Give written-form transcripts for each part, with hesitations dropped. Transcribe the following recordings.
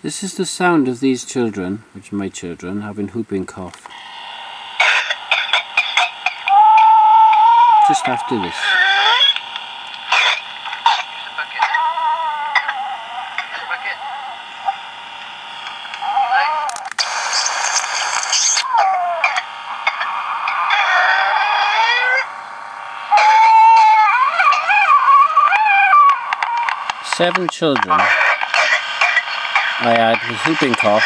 This is the sound of these children, which are my children, having whooping cough. Just after this. Seven children I had with whooping cough.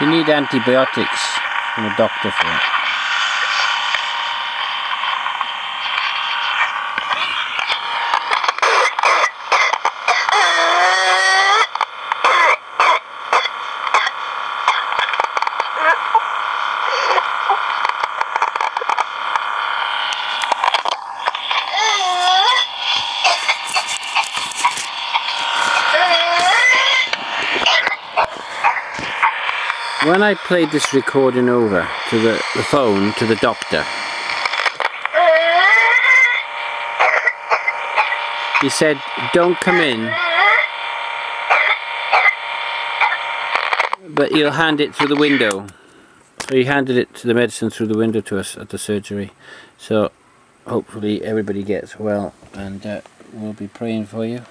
You need antibiotics from a doctor for it. When I played this recording over to the phone to the doctor, he said, "Don't come in, but you'll hand it through the window." So he handed it to the medicine through the window to us at the surgery. So hopefully everybody gets well, and we'll be praying for you.